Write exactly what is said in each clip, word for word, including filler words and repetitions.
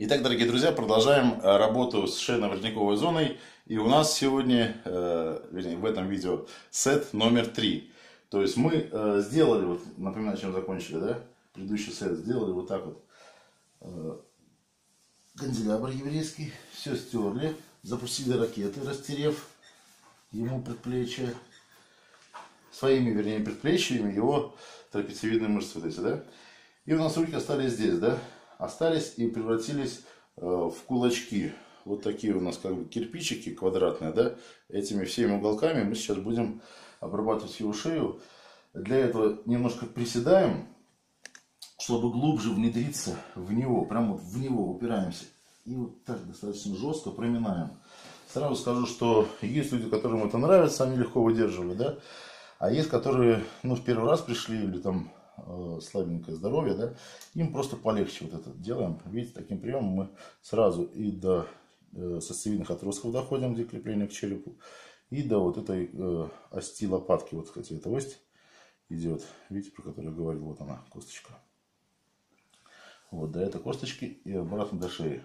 Итак, дорогие друзья, продолжаем работу с шейно-воротниковой зоной. И у нас сегодня, э, вернее, в этом видео сет номер три. То есть мы э, сделали, вот, напоминаю, чем закончили, да? Предыдущий сет сделали вот так вот. Э, канделябр еврейский, все стерли, запустили ракеты, растерев ему предплечье. Своими, вернее, предплечьями его трапециевидные мышцы вот эти, да? И у нас руки остались здесь, да? Остались и превратились э, в кулачки. Вот такие у нас как бы кирпичики квадратные, да? Этими всеми уголками мы сейчас будем обрабатывать его шею. Для этого немножко приседаем, чтобы глубже внедриться в него. Прямо вот в него упираемся. И вот так достаточно жестко проминаем. Сразу скажу, что есть люди, которым это нравится, они легко выдерживают, да? А есть, которые, ну, в первый раз пришли или там... слабенькое здоровье, да, им просто полегче вот это делаем. Видите, таким приемом мы сразу и до сосцевидных отростков доходим, где крепление к черепу, и до вот этой ости лопатки, вот, кстати, эта ось идет, видите, про которую я говорил, вот она, косточка. Вот до этой косточки и обратно до шеи.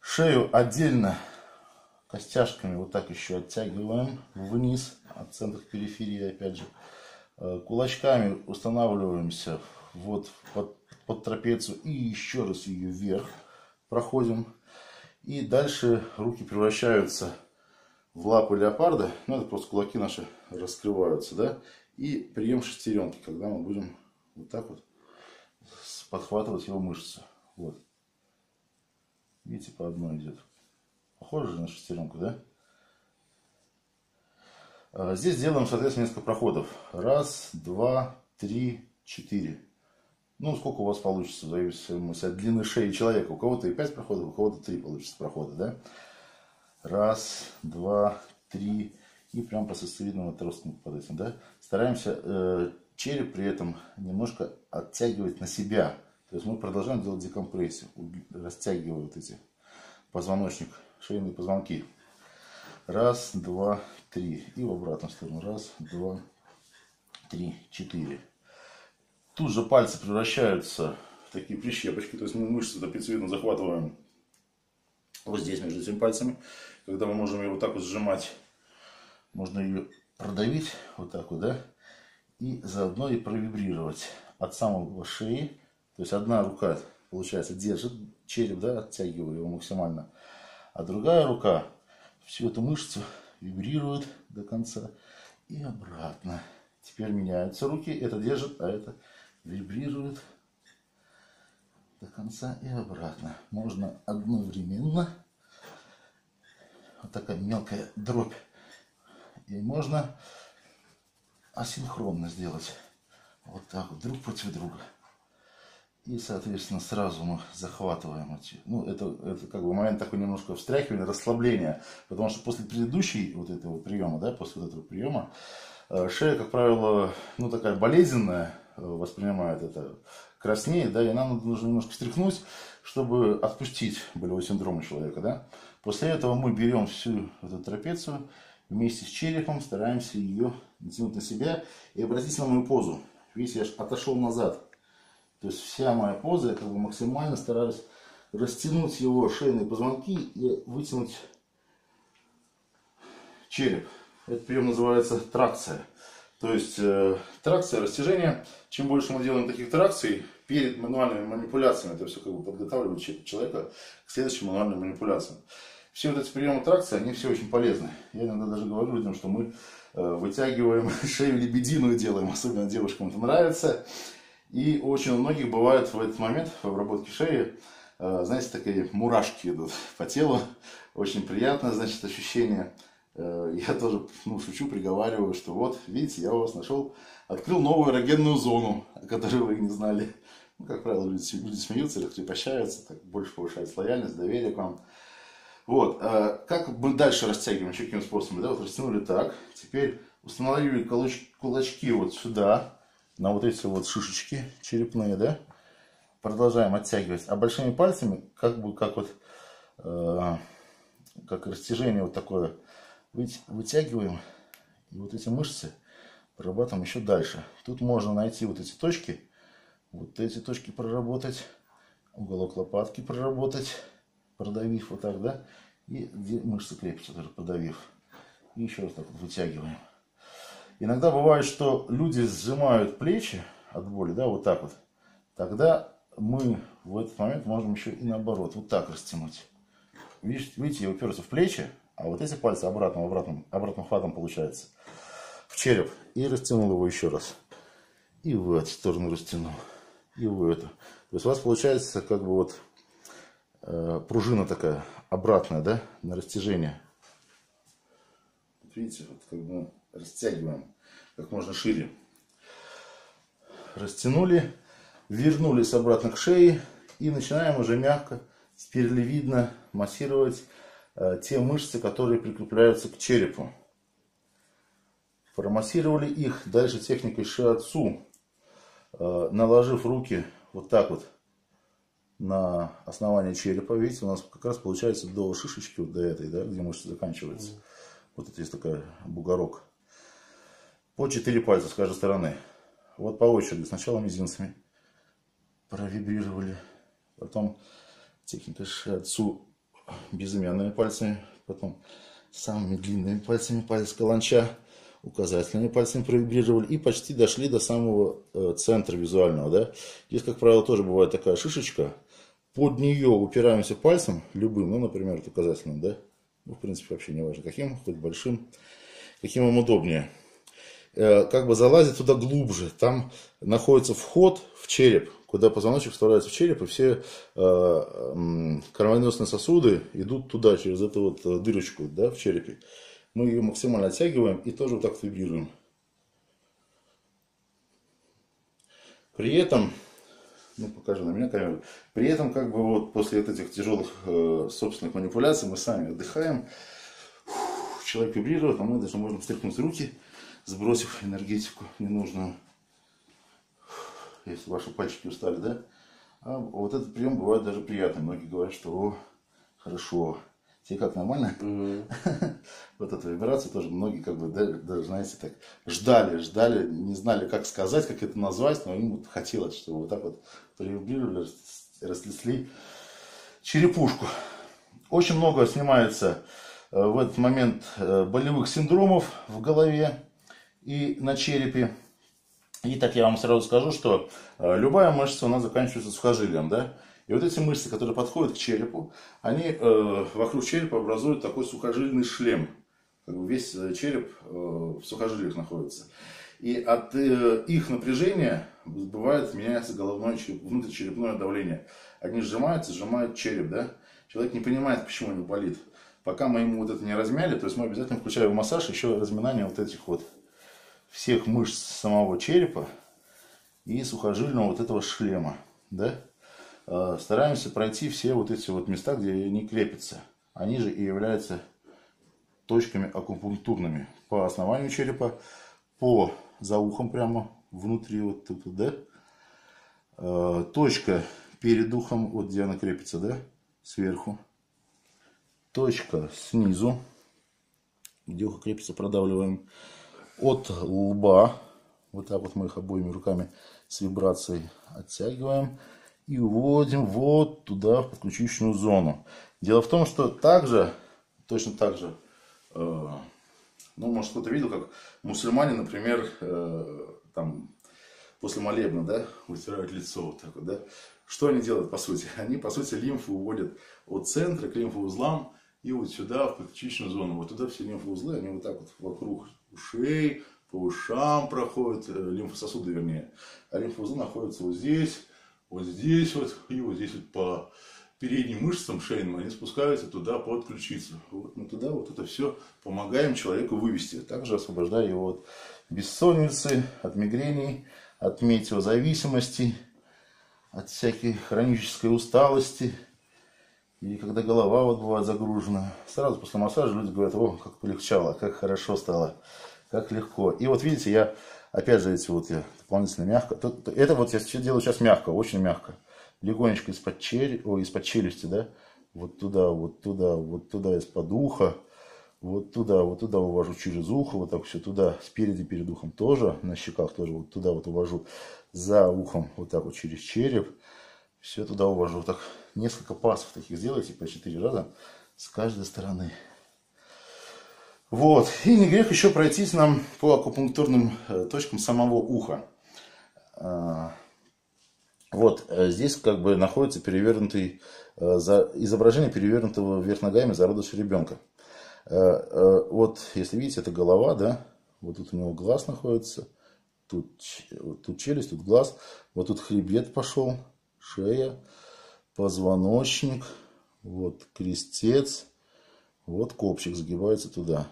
Шею отдельно костяшками вот так еще оттягиваем вниз от центра к периферии, опять же. Кулачками устанавливаемся вот под, под трапецию и еще раз ее вверх проходим. И дальше руки превращаются в лапы леопарда. Ну, это просто кулаки наши раскрываются, да? И прием шестеренки, когда мы будем вот так вот подхватывать его мышцы. Вот. Видите, по одной идет. Похоже же на шестеренку, да? Здесь делаем, соответственно, несколько проходов. Раз, два, три, четыре. Ну, сколько у вас получится, в зависимости от длины шеи человека. У кого-то и пять проходов, у кого-то три получится прохода, да? Раз, два, три. И прям по сосцевидным отросткам под этим, да? Стараемся э, череп при этом немножко оттягивать на себя. То есть мы продолжаем делать декомпрессию. Растягивая вот эти позвоночник, шейные позвонки. Раз, два, три. И в обратную сторону. Раз, два, три, четыре. Тут же пальцы превращаются в такие прищепочки. То есть мы мышцы трапециевидно захватываем вот здесь между этими пальцами. Когда мы можем ее вот так вот сжимать, можно ее продавить вот так вот, да? И заодно и провибрировать от самого шеи. То есть одна рука, получается, держит череп, да, оттягивая его максимально. А другая рука всю эту мышцу вибрирует до конца и обратно. Теперь меняются руки. Это держит, а это вибрирует до конца и обратно. Можно одновременно. Вот такая мелкая дробь. И можно асинхронно сделать. Вот так вот, друг против друга. И, соответственно, сразу мы захватываем эти. Ну, это, это как бы момент такой немножко встряхивания, расслабления. Потому что после предыдущего вот этого приема, да, после вот этого приема, шея, как правило, ну, такая болезненная, воспринимает это, краснеет, да, и нам нужно немножко встряхнуть, чтобы отпустить болевой синдром у человека, да. После этого мы берем всю эту трапецию вместе с черепом, стараемся ее натянуть на себя. И обратите на мою позу. Видите, я же отошел назад. То есть вся моя поза, я как бы максимально стараюсь растянуть его шейные позвонки и вытянуть череп. Этот прием называется тракция. То есть э, тракция, растяжение. Чем больше мы делаем таких тракций перед мануальными манипуляциями, это все как бы подготавливает человека к следующим мануальным манипуляциям. Все вот эти приемы тракции, они все очень полезны. Я иногда даже говорю людям, что мы э, вытягиваем шею лебединую делаем, особенно девушкам это нравится. И очень у многих бывают в этот момент в обработке шеи, знаете, такие мурашки идут по телу. Очень приятное, значит, ощущение. Я тоже, ну, шучу, приговариваю, что вот, видите, я у вас нашел, открыл новую эрогенную зону, о которой вы не знали. Ну, как правило, люди, люди смеются, раскрепощаются, так больше повышается лояльность, доверие к вам. Вот, как мы дальше растягиваем, еще каким способом, да, вот растянули так. Теперь установили кулачки вот сюда. На вот эти вот шишечки черепные, да, продолжаем оттягивать. А большими пальцами, как бы, как вот, э, как растяжение вот такое, вытягиваем. И вот эти мышцы прорабатываем еще дальше. Тут можно найти вот эти точки, вот эти точки проработать. уголок лопатки проработать, продавив вот так, да, и мышцы крепятся тоже, продавив. И еще раз так вот вытягиваем. Иногда бывает, что люди сжимают плечи от боли, да, вот так вот. Тогда мы в этот момент можем еще и наоборот, вот так растянуть. Видите, видите, я уперся в плечи, а вот эти пальцы обратным, обратным, обратным хватом получается в череп. И растянул его еще раз. И в эту сторону растянул. И в эту. То есть у вас получается как бы вот э, пружина такая обратная, да, на растяжение. Видите, вот как бы растягиваем как можно шире. Растянули, вернулись обратно к шее и начинаем уже мягко, спиралевидно массировать э, те мышцы, которые прикрепляются к черепу. Промассировали их. Дальше техникой шиатсу, э, наложив руки вот так вот на основание черепа. Видите, у нас как раз получается до шишечки, вот до этой, да, где мышца заканчивается. Вот это есть такой бугорок. По четыре пальца с каждой стороны. Вот по очереди. Сначала мизинцами провибрировали. Потом техника шиатсу безымянными пальцами. Потом самыми длинными пальцами, палец каланча. Указательными пальцами провибрировали. И почти дошли до самого э, центра визуального. Да? Здесь, как правило, тоже бывает такая шишечка. Под нее упираемся пальцем любым. Ну, например, указательным, да? Ну, в принципе, вообще не важно каким, хоть большим, каким вам удобнее. Как бы залазить туда глубже. Там находится вход в череп, куда позвоночник вставляется в череп, и все кровеносные сосуды идут туда, через эту вот дырочку, да, в черепе. Мы ее максимально оттягиваем и тоже вот так вибрируем. При этом, ну, покажи на меня камеру. При этом, как бы вот после вот этих тяжелых э, собственных манипуляций мы сами отдыхаем. Фух, человек вибрирует, а мы даже можем встряхнуть руки, сбросив энергетику ненужную. Фух, если ваши пальчики устали, да? А вот этот прием бывает даже приятный. Многие говорят, что о, хорошо. Тебе как, нормально? Mm-hmm. Вот эта вибрация тоже многие, как бы, даже, знаете, так ждали, ждали, не знали, как сказать, как это назвать, но им вот хотелось, чтобы вот так вот привибрировали, разнесли черепушку. Очень много снимается в этот момент болевых синдромов в голове и на черепе. И так я вам сразу скажу, что любая мышца у нас заканчивается сухожилием, да? И вот эти мышцы, которые подходят к черепу, они э, вокруг черепа образуют такой сухожильный шлем. Как бы весь череп э, в сухожилиях находится. И от э, их напряжения бывает меняется головное, внутричерепное давление. Они сжимаются, сжимают череп, да? Человек не понимает, почему он болит. Пока мы ему вот это не размяли, то есть мы обязательно включаем массаж, еще разминание вот этих вот всех мышц самого черепа и сухожильного вот этого шлема, да? Стараемся пройти все вот эти вот места, где они крепятся. Они же и являются точками акупунктурными. По основанию черепа, по за ухом прямо внутри вот тут, да? Точка перед ухом, вот где она крепится, да? Сверху. Точка снизу, где ухо крепится, продавливаем. От лба, вот так вот мы их обоими руками с вибрацией оттягиваем. И уводим вот туда, в подключичную зону. Дело в том, что также, точно так же, э, ну, может, кто-то видел, как мусульмане, например, э, там, после молебна, да, вытирают лицо вот так вот, да. Что они делают, по сути? Они, по сути, лимфу уводят от центра к лимфоузлам и вот сюда, в подключичную зону. Вот туда все лимфоузлы, они вот так вот вокруг ушей, по ушам проходят, э, лимфососуды, вернее. А лимфоузлы находятся вот здесь. Вот здесь вот, и вот здесь вот по передним мышцам шейным они спускаются туда под ключицу. Вот мы туда вот это все помогаем человеку вывести. Также освобождая его от бессонницы, от мигрений, от метеозависимости, от всякой хронической усталости. И когда голова вот бывает загружена, сразу после массажа люди говорят: о, как полегчало, как хорошо стало, как легко. И вот видите, я... Опять же, эти вот я дополнительно мягко. Это вот я делаю сейчас мягко, очень мягко. Легонечко из-под череп... из-под челюсти, да? Вот туда, вот туда, вот туда из-под уха. Вот туда, вот туда увожу через ухо. Вот так все туда. Спереди, перед ухом тоже. На щеках тоже вот туда вот увожу. За ухом вот так вот через череп. все туда увожу. Так, несколько пасов таких сделайте по четыре раза с каждой стороны. Вот. И не грех еще пройтись нам по акупунктурным точкам самого уха. Вот здесь как бы находится перевернутый, изображение перевернутого вверх ногами зародыша ребенка. Вот, если видите, это голова, да? Вот тут у него глаз находится, тут, тут челюсть, тут глаз. Вот тут хребет пошел, шея, позвоночник, вот крестец, вот копчик загибается туда.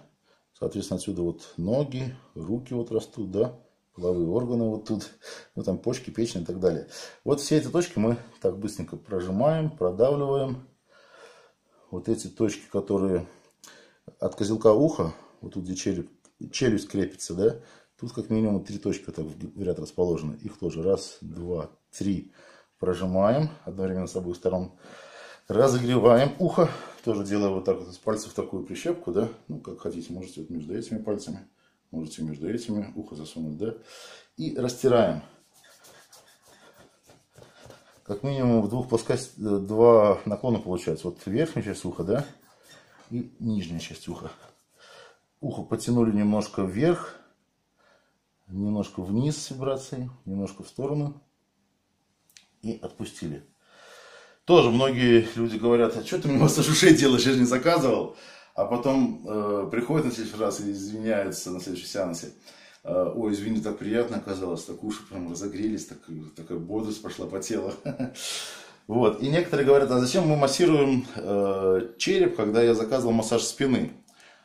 Соответственно, отсюда вот ноги, руки вот растут, да? Половые органы вот тут, ну там почки, печень и так далее. Вот все эти точки мы так быстренько прожимаем, продавливаем. Вот эти точки, которые от козелка уха, вот тут где челюсть, челюсть крепится, да, тут как минимум три точки так в ряд расположены. Их тоже раз, два, три прожимаем, одновременно с обоих сторон разогреваем ухо. Тоже делаю вот так вот с пальцев такую прищепку, да, ну как хотите, можете вот между этими пальцами. Можете между этими ухо засунуть, да? И растираем. Как минимум в двух плоскостях, два наклона получается. Вот верхняя часть уха, да? И нижняя часть уха. Ухо потянули немножко вверх, немножко вниз с вибрацией, немножко в сторону. И отпустили. Тоже многие люди говорят, а что ты мне массаж ушей делаешь, я же не заказывал. А потом э, приходит на следующий раз и извиняется на следующем сеансе. Э, Ой, извини, так приятно оказалось, так уши прям разогрелись, так, такая бодрость пошла по телу. Вот. И некоторые говорят, а зачем мы массируем э, череп, когда я заказывал массаж спины?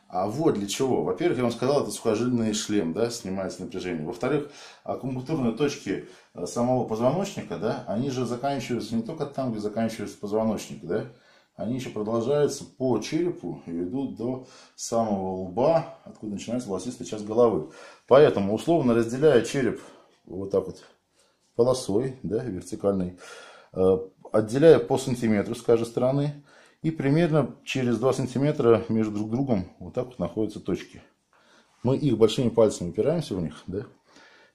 А вот для чего. Во-первых, я вам сказал, это сухожильный шлем, да, снимается напряжение. Во-вторых, акупунктурные точки самого позвоночника, да, они же заканчиваются не только там, где заканчивается позвоночник, да. Они еще продолжаются по черепу и идут до самого лба, откуда начинается волосистая часть головы. Поэтому, условно разделяя череп вот так вот полосой, да, вертикальной, отделяя по сантиметру с каждой стороны, и примерно через два сантиметра между друг другом вот так вот находятся точки. Мы их большими пальцами упираемся в них, да,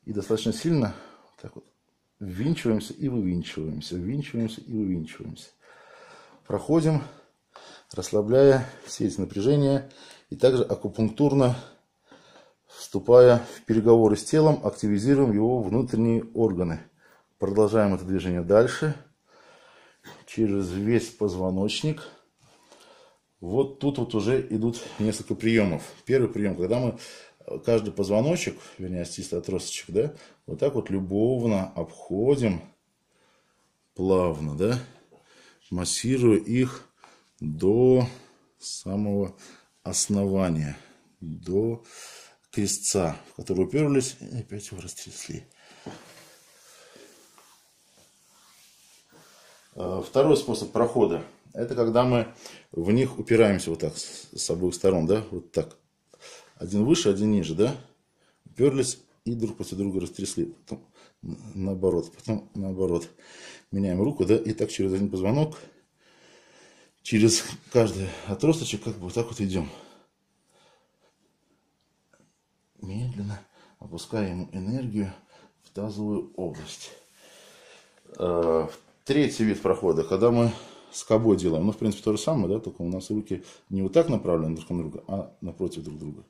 и достаточно сильно вот так вот ввинчиваемся и вывинчиваемся, ввинчиваемся и вывинчиваемся. Проходим, расслабляя все эти напряжения и также акупунктурно, вступая в переговоры с телом, активизируем его внутренние органы. Продолжаем это движение дальше, через весь позвоночник. Вот тут вот уже идут несколько приемов. Первый прием, когда мы каждый позвоночек, вернее, остистый отросточек, да, вот так вот любовно обходим, плавно, да, массирую их до самого основания, до крестца, в который уперлись, и опять его растрясли. Второй способ прохода, это когда мы в них упираемся вот так, с обоих сторон, да, вот так. Один выше, один ниже, да, уперлись и друг после друга растрясли. Потом наоборот, потом наоборот. Меняем руку, да, и так через один позвонок, через каждый отросточек, как бы вот так вот идем. Медленно опускаем энергию в тазовую область. Третий вид прохода, когда мы скобой делаем. Ну, в принципе, то же самое, да, только у нас руки не вот так направлены друг на друга, а напротив друг друга.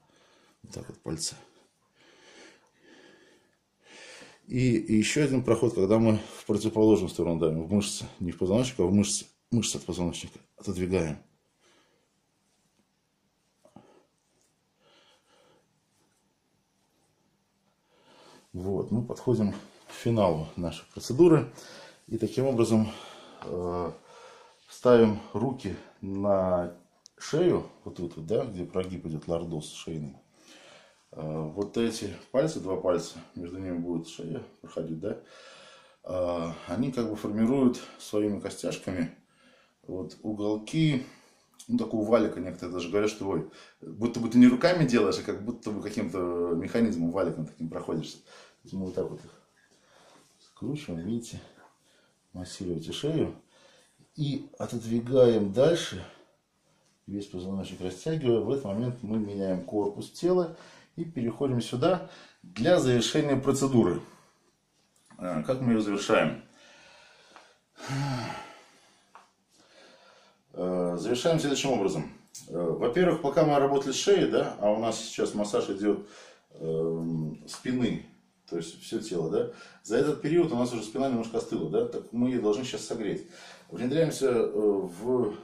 Вот так вот пальцы. И еще один проход, когда мы в противоположную сторону давим, в мышцы, не в позвоночник, а в мышцы, мышцы от позвоночника отодвигаем. Вот, мы подходим к финалу нашей процедуры. И таким образом э, ставим руки на шею, вот тут, да, где прогиб идет, лордоз шейный. Вот эти пальцы, два пальца, между ними будет шея проходить, да, они как бы формируют своими костяшками вот уголки, ну, такого валика, некоторые даже говорят, что ой, будто бы ты не руками делаешь, а как будто бы каким-то механизмом, валиком таким проходишься. Мы вот так вот их скручиваем, видите, массируете шею и отодвигаем дальше, весь позвоночник растягивая. В этот момент мы меняем корпус тела и переходим сюда для завершения процедуры. Как мы ее завершаем? Завершаем следующим образом. Во-первых, пока мы работали с шеей, да, а у нас сейчас массаж идет э, спины, то есть все тело, да, за этот период у нас уже спина немножко остыла, да, так мы ее должны сейчас согреть. Внедряемся в,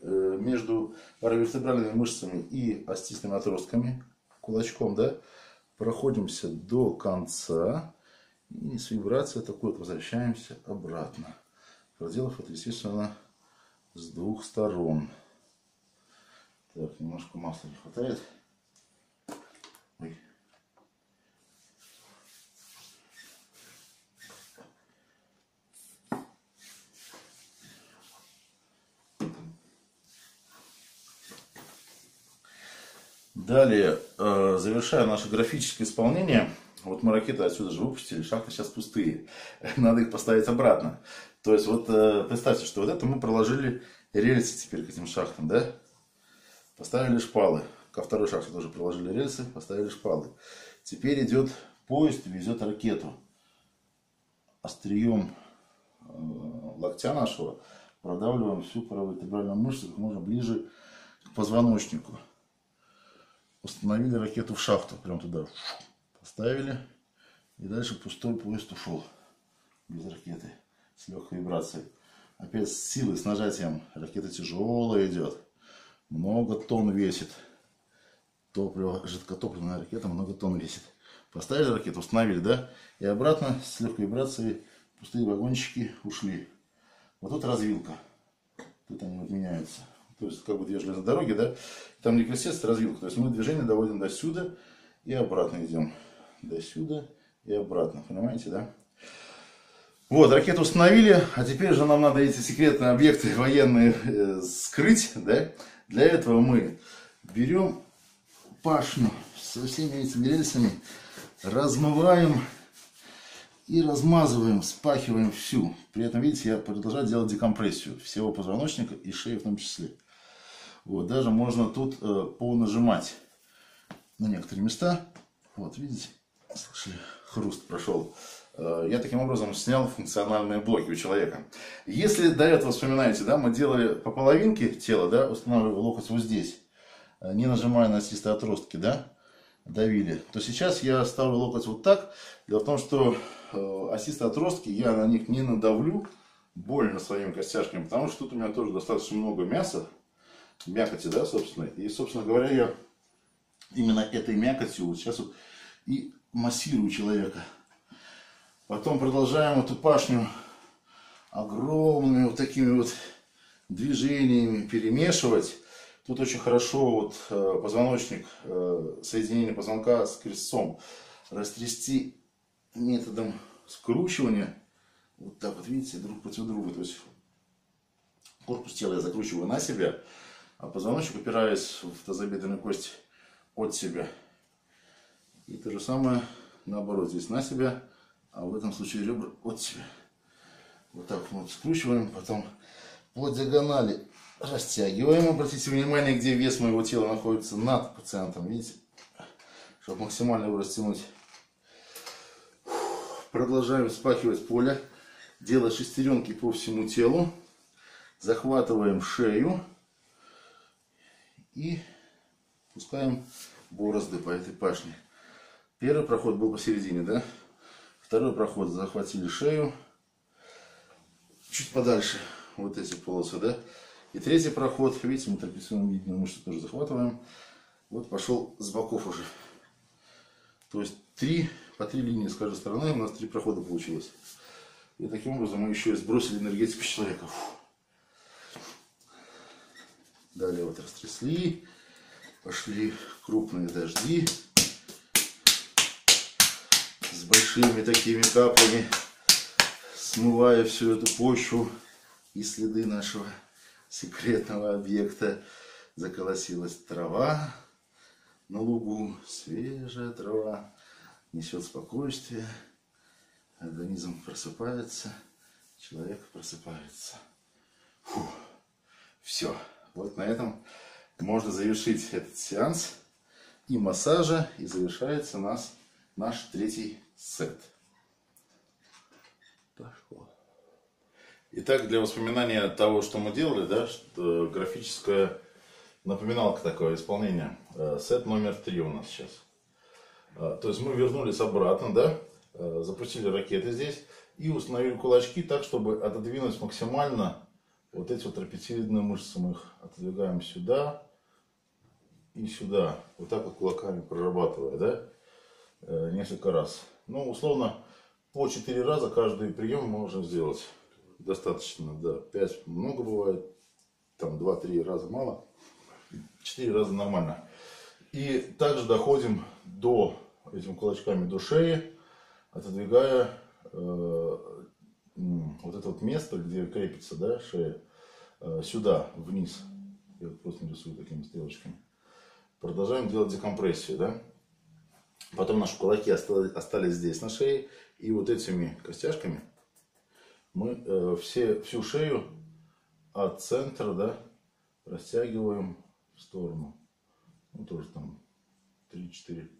э, между паравертебральными мышцами и остистыми отростками кулачком, да, проходимся до конца и с вибрацией такой вот возвращаемся обратно, проделав это, естественно, с двух сторон. Так, немножко масла не хватает. Ой. Далее, э, завершая наше графическое исполнение, вот мы ракеты отсюда же выпустили, шахты сейчас пустые, надо их поставить обратно. То есть вот э, представьте, что вот это мы проложили рельсы теперь к этим шахтам, да? Поставили шпалы. Ко второй шахте тоже приложили рельсы, поставили шпалы. Теперь идет поезд, везет ракету. Острием локтя нашего продавливаем всю паравертебральную мышцу как можно ближе к позвоночнику. Установили ракету в шахту, прям туда поставили. И дальше пустой поезд ушел без ракеты, с легкой вибрацией. Опять с силой, с нажатием. Ракета тяжелая идет. Много тонн весит. Топливо, жидкотопливная ракета много тонн весит. Поставили ракету, установили, да? И обратно с легкой вибрацией пустые вагончики ушли. Вот тут развилка. Тут они вот меняются. То есть, как бы две железные дороги, да? Там не крестец, а развилка. То есть, мы движение доводим до сюда и обратно идем. До сюда и обратно. Понимаете, да? Вот, ракету установили. А теперь же нам надо эти секретные объекты военные э, скрыть, да? Для этого мы берем пашню со всеми этими рельсами, размываем и размазываем, спахиваем всю. При этом, видите, я продолжаю делать декомпрессию всего позвоночника и шеи в том числе. Вот, даже можно тут э, понажимать на некоторые места. Вот, видите, слышали, хруст прошел. Я таким образом снял функциональные блоки у человека. Если до этого вспоминаете, да, мы делали по половинке тела, да, устанавливали локоть вот здесь, не нажимая на остистые отростки, да, давили, то сейчас я ставлю локоть вот так. Дело в том, что остистые отростки, я на них не надавлю больно своими костяшками, потому что тут у меня тоже достаточно много мяса, мякоти, да, собственно. И, собственно говоря, я именно этой мякотью вот сейчас вот и массирую человека. Потом продолжаем эту пашню огромными вот такими вот движениями перемешивать. Тут очень хорошо вот позвоночник, соединение позвонка с крестцом растрясти методом скручивания. Вот так вот, видите, друг против друга. То есть корпус тела я закручиваю на себя, а позвоночник, опираясь в тазобедренную кость, от себя. И то же самое наоборот, здесь на себя. А в этом случае ребра от себя. Вот так вот скручиваем, потом по диагонали растягиваем. Обратите внимание, где вес моего тела находится над пациентом, видите? Чтобы максимально его растянуть. Продолжаем вспахивать поле, делая шестеренки по всему телу. Захватываем шею и пускаем борозды по этой пашне. Первый проход был посередине, да? Второй проход захватили шею, чуть подальше вот эти полосы, да. И третий проход, видите, мы трапециевую медную мышцу тоже захватываем. Вот пошел с боков уже. То есть три, по три линии с каждой стороны у нас три прохода получилось. И таким образом мы еще и сбросили энергетику с человека. Фу. Далее вот растрясли, пошли крупные дожди. С большими такими каплями, смывая всю эту почву и следы нашего секретного объекта. Заколосилась трава на лугу, свежая трава несет спокойствие, организм просыпается, человек просыпается. Фу. Все, вот на этом можно завершить этот сеанс и массажа, и завершается нас наш третий сет. Пошло. Итак, для воспоминания того, что мы делали, да, что, графическая напоминалка такое исполнение. Сет номер три у нас сейчас. То есть мы вернулись обратно, да, запустили ракеты здесь и установили кулачки так, чтобы отодвинуть максимально вот эти вот трапециевидные мышцы. Мы их отодвигаем сюда и сюда. Вот так вот кулаками прорабатывая, да, несколько раз. Ну, условно, по четыре раза каждый прием можно сделать. Достаточно, да. пять много бывает, там два-три раза мало, четыре раза нормально. И также доходим до, этим кулачками до шеи, отодвигая э, вот это вот место, где крепится, да, шея, э, сюда, вниз. Я вот просто нарисую такими стрелочками. Продолжаем делать декомпрессию, да. Потом наши кулаки остались, остались здесь на шее, и вот этими костяшками мы э, все, всю шею от центра, да, растягиваем в сторону. Ну, тоже там три-четыре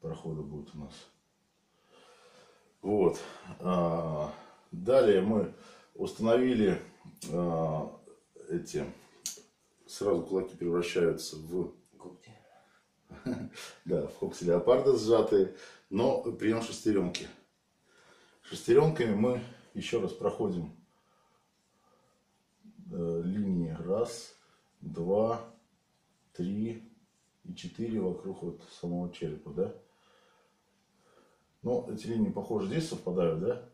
прохода будет у нас. Вот. А, далее мы установили а, эти... Сразу кулаки превращаются в... когти. Да, в когти леопарда сжатые. Но прием шестеренки. Шестеренками мы... Еще раз проходим э, линии раз, два, три и четыре вокруг вот самого черепа, да? Ну, эти линии, похоже, здесь совпадают, да?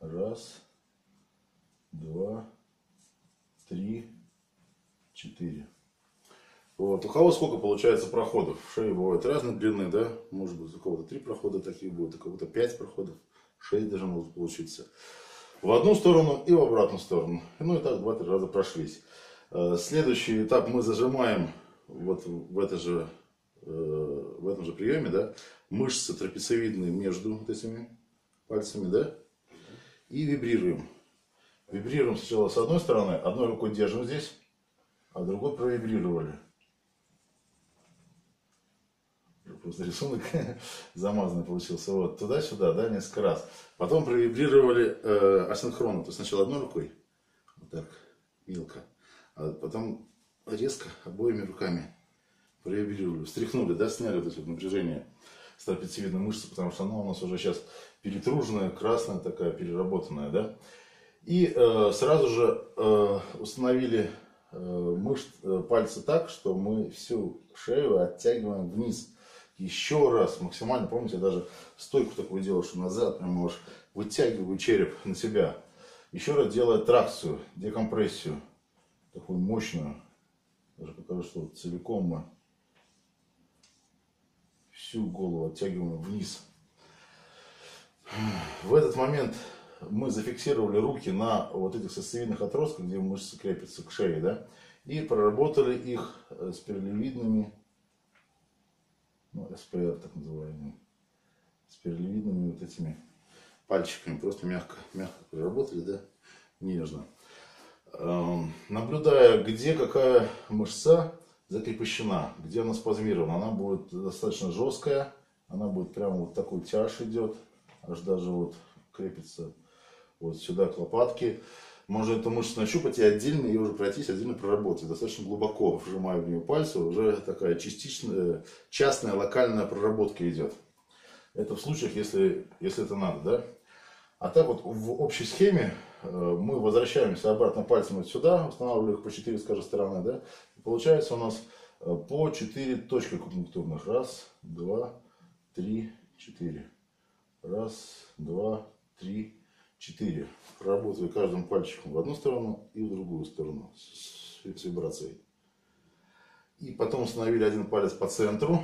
Раз, два, три, четыре. Вот. У кого сколько получается проходов? Шеи бывают разной длины, да? Может быть, у кого-то три прохода таких будет, у кого-то пять проходов. шесть даже может получиться. В одну сторону и в обратную сторону. Ну и так два-три раза прошлись. Следующий этап мы зажимаем вот в, это же, в этом же приеме, да, мышцы трапециевидные между вот этими пальцами, да, и вибрируем. Вибрируем сначала с одной стороны, одной рукой держим здесь, а другой провибрировали. Просто рисунок замазанный получился. Вот туда-сюда, да, несколько раз. Потом провибрировали э, асинхронно. То есть сначала одной рукой, вот так, мелко, а потом резко обоими руками провибрировали. Встряхнули, да, сняли вот это напряжение с трапециевидной мышцы, потому что она у нас уже сейчас перетруженная, красная такая, переработанная, да. И э, сразу же э, установили э, мышц, э, пальцы так, что мы всю шею оттягиваем вниз. Еще раз, максимально, помните, я даже стойку такую делаю, что назад, прям аж вытягиваю череп на себя. Еще раз делаю тракцию, декомпрессию, такую мощную. Даже покажу, что целиком мы всю голову оттягиваем вниз. В этот момент мы зафиксировали руки на вот этих сосцевидных отростках, где мышцы крепятся к шее, да, и проработали их спиралевидными. Ну, СПР, так называемый, с перелевидными вот этими пальчиками. Просто мягко, мягко проработали, да, нежно. Эм, наблюдая, где какая мышца закрепощена, где она спазмирована. Она будет достаточно жесткая, она будет прямо вот такой тяж идет, аж даже вот крепится вот сюда к лопатке. Можно эту мышцу нащупать и отдельно ее уже пройтись, отдельно проработать. Достаточно глубоко вжимая в нее пальцы, уже такая частичная, частная, локальная проработка идет. Это в случаях, если, если это надо, да? А так вот в общей схеме мы возвращаемся обратно пальцем вот сюда, устанавливаем их по четыре с каждой стороны, да? И получается у нас по четыре точки акупунктурных. Раз, два, три, четыре. Раз, два, три, четыре. Работаю каждым пальчиком в одну сторону и в другую сторону с вибрацией. И потом установили один палец по центру,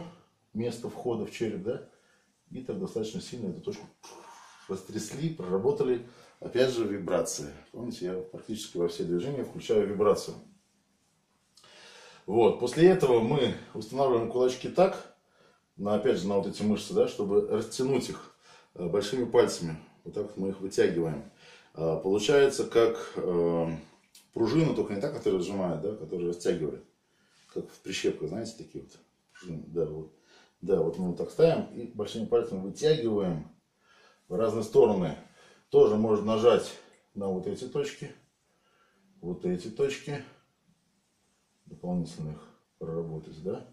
место входа в череп, да? И так достаточно сильно эту точку растрясли, проработали. Опять же вибрации. Помните, я практически во все движения включаю вибрацию. Вот. После этого мы устанавливаем кулачки так, на, опять же на вот эти мышцы, да, чтобы растянуть их большими пальцами. Вот так вот мы их вытягиваем. Получается как э, пружина, только не та, которая сжимает, да, которая растягивает. Как в прищепку, знаете, такие вот пружины. Да, вот. Да, вот мы вот так ставим и большими пальцами вытягиваем в разные стороны. Тоже можно нажать на вот эти точки, вот эти точки, дополнительных проработать, да,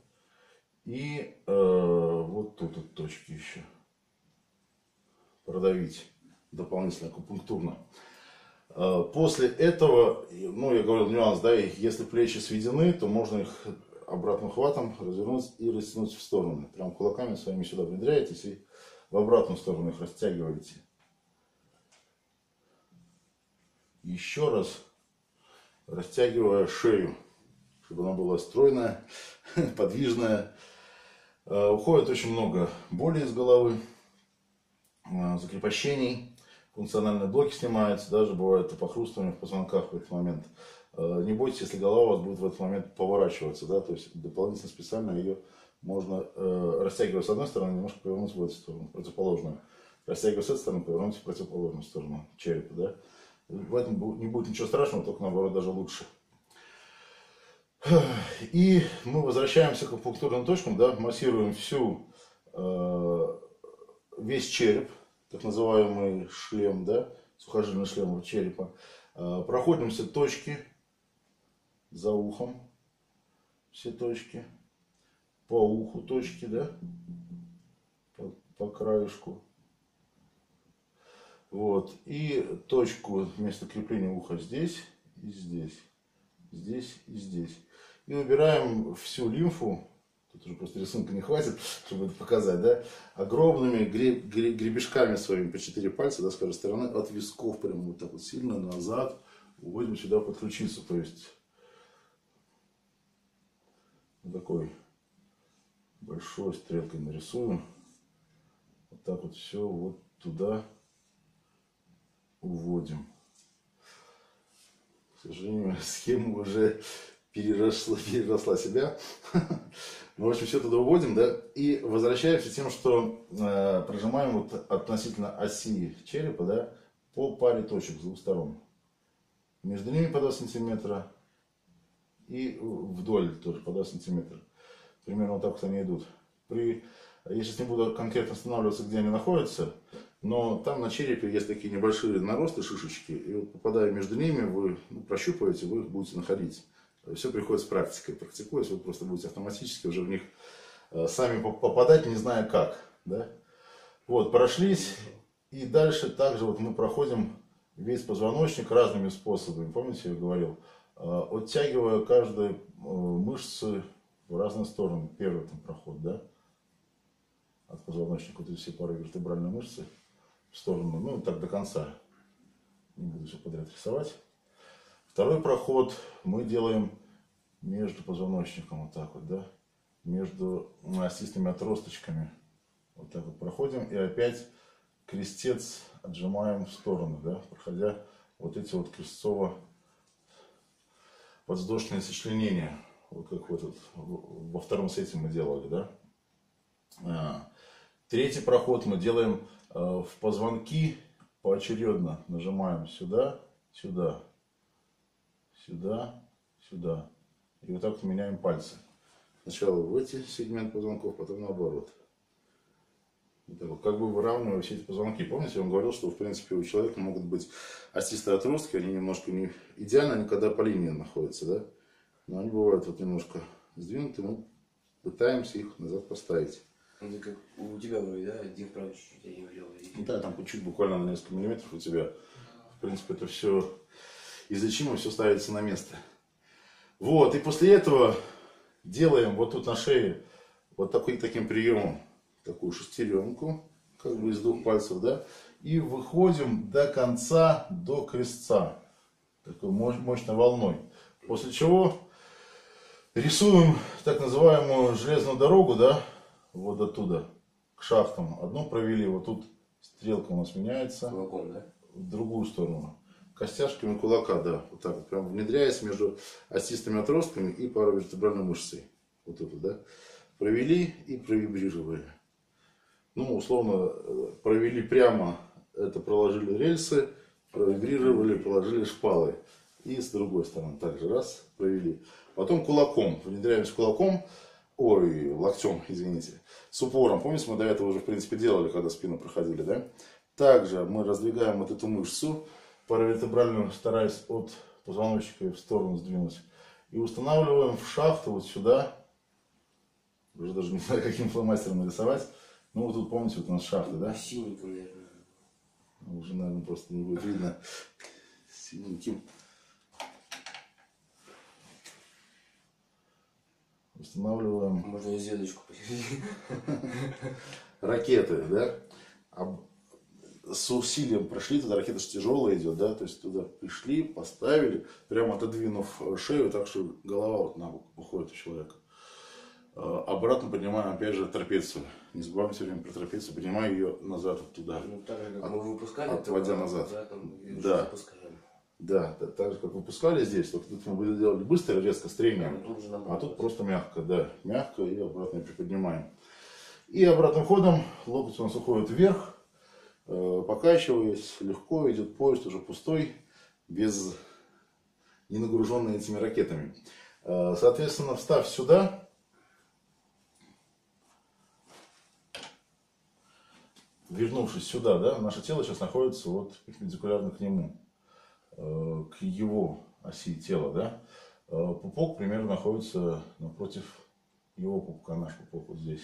и э, вот тут вот точки еще продавить дополнительно акупунктурно. Э, после этого, ну, я говорил нюанс, да, если плечи сведены, то можно их обратным хватом развернуть и растянуть в стороны. Прям кулаками своими сюда внедряетесь и в обратную сторону их растягиваете. Еще раз растягивая шею, чтобы она была стройная, подвижная. Уходит очень много боли из головы, закрепощений, функциональные блоки снимаются, даже бывает и похрустывание в позвонках в этот момент. Не бойтесь, если голова у вас будет в этот момент поворачиваться, да, то есть дополнительно специально ее можно э, растягивать с одной стороны, немножко повернуть в эту сторону, противоположную. Растягивать с этой стороны, повернуть в противоположную сторону черепа, да. В этом не будет ничего страшного, только наоборот даже лучше. И мы возвращаемся к акупунктурным точкам, да, массируем всю, э, весь череп, так называемый шлем, да, сухожильный шлем черепа. Э, проходимся точки за ухом, все точки, по уху точки, да, по, по краешку. Вот, и точку вместо крепления уха здесь и здесь, здесь и здесь. И выбираем всю лимфу, тут уже просто рисунка не хватит, чтобы это показать, да, огромными греб, греб, гребешками своими по четыре пальца, да, с каждой стороны, от висков прямо вот так вот сильно назад, уводим сюда под ключицу, то есть вот такой большой стрелкой нарисуем, вот так вот все вот туда уводим. К сожалению, схема уже переросла, переросла себя. Ну, в общем, все туда уводим, да, и возвращаемся тем, что э, прижимаем вот относительно оси черепа, да, по паре точек с двух сторон. Между ними по два сантиметра и вдоль тоже по два сантиметра. Примерно вот так вот они идут. При... Я сейчас не буду конкретно останавливаться, где они находятся. Но там на черепе есть такие небольшие наросты, шишечки, и вот попадая между ними, вы ну, прощупываете, вы их будете находить. Все приходит с практикой. Практикуясь, вы просто будете автоматически уже в них э, сами попадать, не зная как. Да? Вот, прошлись, и дальше также вот мы проходим весь позвоночник разными способами. Помните, я говорил? Э, оттягивая каждую э, мышцу в разные стороны. Первый там проход, да? От позвоночника, вот эти все пары вертебральной мышцы. В сторону, ну так до конца, не буду все подряд рисовать. Второй проход мы делаем между позвоночником, вот так вот, да, между остистыми отросточками, вот так вот проходим и опять крестец отжимаем в сторону, да, проходя вот эти вот крестцово-подвздошные сочленения, вот как вот этот, во втором сете мы делали, да. Третий проход мы делаем в позвонки поочередно, нажимаем сюда, сюда, сюда, сюда. И вот так вот меняем пальцы. Сначала в эти сегмент позвонков, потом наоборот. Вот как бы выравнивая все эти позвонки. Помните, я вам говорил, что в принципе у человека могут быть остистые отростки, они немножко не идеально, они когда по линии находятся, да? Но они бывают вот немножко сдвинуты, мы пытаемся их назад поставить. Это как у тебя вроде, да, один правый чуть-чуть, один левый. Да, там чуть-чуть буквально на несколько миллиметров у тебя. В принципе, это все излечимо, все ставится на место. Вот, и после этого делаем вот тут на шее вот такой, таким приемом, такую шестеренку, как бы из двух пальцев, да, и выходим до конца, до крестца, такой мощной волной. После чего рисуем так называемую железную дорогу, да, вот оттуда, к шахтам. Одну провели, вот тут стрелка у нас меняется. Кулаком, да? В другую сторону. Костяшками кулака, да. Вот так вот, прям внедряясь между остистыми отростками и паравертебральной мышцей. Вот эту, да. Провели и провибрировали. Ну, условно, провели прямо, это проложили рельсы, провибрировали, положили шпалы. И с другой стороны также раз, провели. Потом кулаком, внедряемся кулаком. Ой, локтем, извините. С упором. Помните, мы до этого уже, в принципе, делали, когда спину проходили, да? Также мы раздвигаем вот эту мышцу, паравертебрально стараясь от позвоночника в сторону сдвинуть. И устанавливаем в шахту вот сюда. Уже даже не знаю, каким фломастером нарисовать. Ну вот тут помните, вот у нас шахты, да? Синеньким, наверное. Уже, наверное, просто не будет видно. Синеньким. Устанавливаем. Можно звездочку посередине. Ракеты, да? С усилием прошли, туда ракета же тяжелая идет, да, то есть туда пришли, поставили, прямо отодвинув шею, так что голова вот на бок уходит у человека. Обратно поднимаем опять же трапецию. Не забываем все время про трапецию, поднимаю ее назад вот туда. Ну, так же, как От, мы выпускали, отводя назад. Да, да. Да, да, так же как выпускали здесь, только тут мы будем делать быстро, резко, с трением, а тут просто мягко, да, мягко и обратно приподнимаем. И обратным ходом локоть у нас уходит вверх, покачиваясь, легко идет поезд уже пустой, без, не нагруженный этими ракетами. Соответственно, встав сюда, вернувшись сюда, да, наше тело сейчас находится вот перпендикулярно к нему, к его оси тела, да. Пупок примерно находится напротив его пупка, наш пупок вот здесь.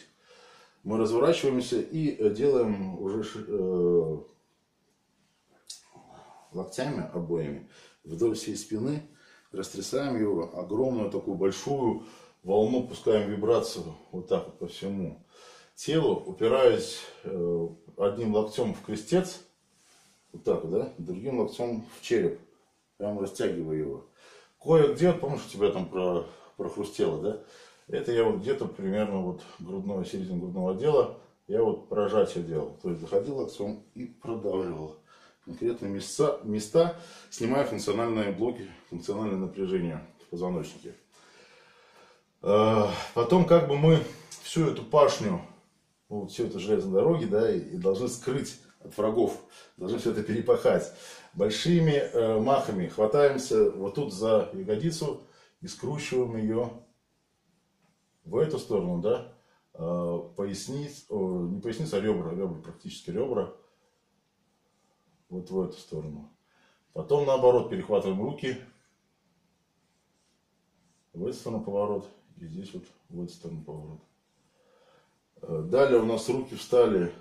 Мы разворачиваемся и делаем уже э, локтями обоими вдоль всей спины, растрясаем его, огромную такую большую волну, пускаем вибрацию вот так вот по всему телу, упираясь э, одним локтем в крестец, вот так вот, да, другим локтем в череп, прям растягивая его. Кое-где, помнишь, у тебя там про, прохрустело, да? Это я вот где-то примерно вот грудного, середины грудного отдела, я вот прожатие делал. То есть заходил локтем и продавливал конкретные места, места, снимая функциональные блоки, функциональное напряжение в позвоночнике. Потом как бы мы всю эту пашню, ну, все это железные дороги, да, и должны скрыть от врагов, должны все это перепахать. Большими э, махами хватаемся вот тут за ягодицу и скручиваем ее в эту сторону, да, поясница, не поясница, а ребра, ребра, практически ребра, вот в эту сторону. Потом наоборот перехватываем руки, в эту сторону поворот, и здесь вот в эту сторону поворот. Далее у нас руки встали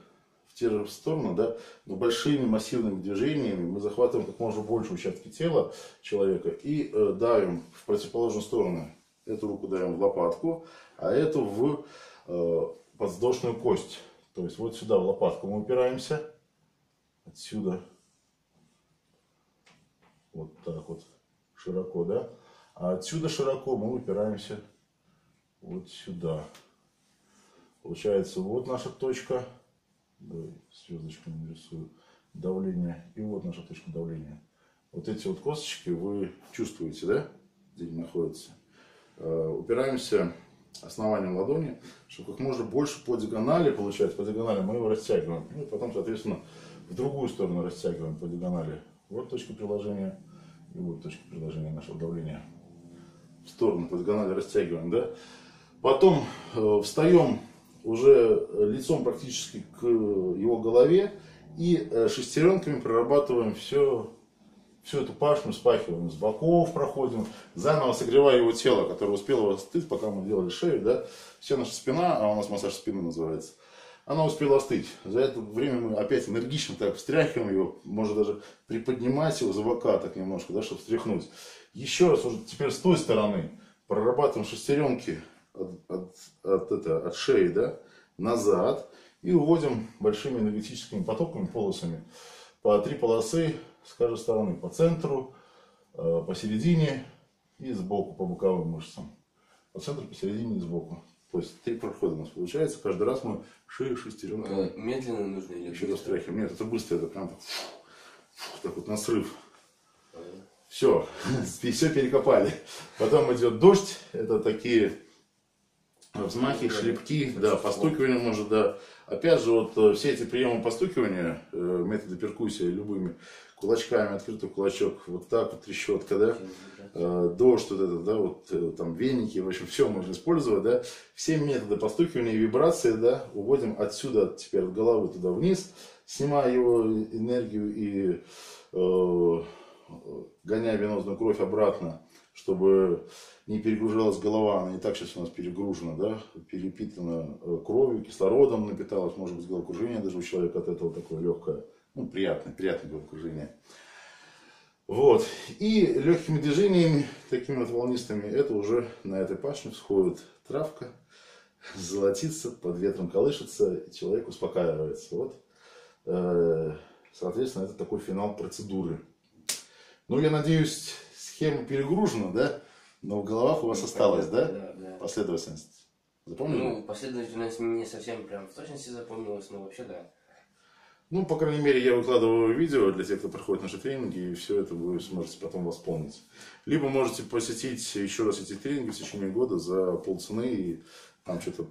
в те же стороны, да, но большими массивными движениями мы захватываем как можно больше участки тела человека и давим в противоположную сторону. Эту руку даем в лопатку, а эту в э, подвздошную кость. То есть вот сюда в лопатку мы упираемся. Отсюда. Вот так вот. Широко, да? А отсюда широко мы упираемся вот сюда. Получается вот наша точка. Давай звездочку нарисую. Давление. И вот наша точка давления. Вот эти вот косточки вы чувствуете, да? Где они находятся. Упираемся основанием ладони, чтобы как можно больше по диагонали получать. По диагонали мы его растягиваем. И потом, соответственно, в другую сторону растягиваем по диагонали. Вот точка приложения и вот точка приложения нашего давления. В сторону по диагонали растягиваем, да? Потом э, встаем уже лицом практически к его голове и э, шестеренками прорабатываем все. Всю эту пашню спахиваем с боков, проходим, заново согревая его тело, которое успело остыть, пока мы делали шею, да, вся наша спина, а у нас массаж спины называется, она успела остыть. За это время мы опять энергично так встряхиваем его, можно даже приподнимать его за бока так немножко, да, чтобы встряхнуть. Еще раз, уже теперь с той стороны прорабатываем шестеренки от, от, от, это, от шеи, да, назад и уводим большими энергетическими потоками, полосами, по три полосы с каждой стороны, по центру, посередине и сбоку, по боковым мышцам. По центру, посередине и сбоку. То есть три прохода у нас получается. Каждый раз мы шею шестеренками. Медленно нужно или еще раз тряхиваем. Нет, это быстро, это прям так, так вот на срыв. Все, все перекопали. Потом идет дождь. Это такие взмахи, шлепки, да, постукивание может, да. Опять же, вот все эти приемы постукивания, методы перкуссии любыми, кулачками, открытый кулачок, вот так вот, трещотка, да, э, дождь, вот это, да, вот там веники, в общем, все можно использовать, да. Все методы постукивания и вибрации, да, уводим отсюда, теперь от головы туда вниз, снимая его энергию и э, гоняя венозную кровь обратно, чтобы не перегружалась голова, она и так сейчас у нас перегружена, да, перепитана кровью, кислородом напиталась, может быть, головокружение даже у человека от этого такое легкое, ну, приятное, приятное головокружение. Вот, и легкими движениями, такими вот волнистыми, это уже на этой пашне всходит травка, золотится, под ветром колышется, и человек успокаивается. Вот, соответственно, это такой финал процедуры. Ну, я надеюсь, схема перегружена, да? Но в головах у вас осталась, да? Да, да. Последовательность. Запомнили? Ну, последовательность не совсем прям в точности запомнилась, но вообще да. Ну, по крайней мере, я выкладываю видео для тех, кто проходит наши тренинги, и все это вы сможете потом восполнить. Либо можете посетить еще раз эти тренинги в течение года за полцены и там что-то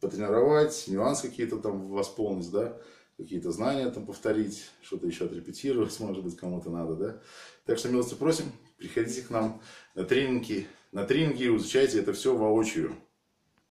потренировать, нюансы какие-то там восполнить, да? Какие-то знания там повторить, что-то еще отрепетировать, может быть, кому-то надо, да? Так что, милости просим, приходите к нам на тренинги, на тренинги изучайте это все воочию.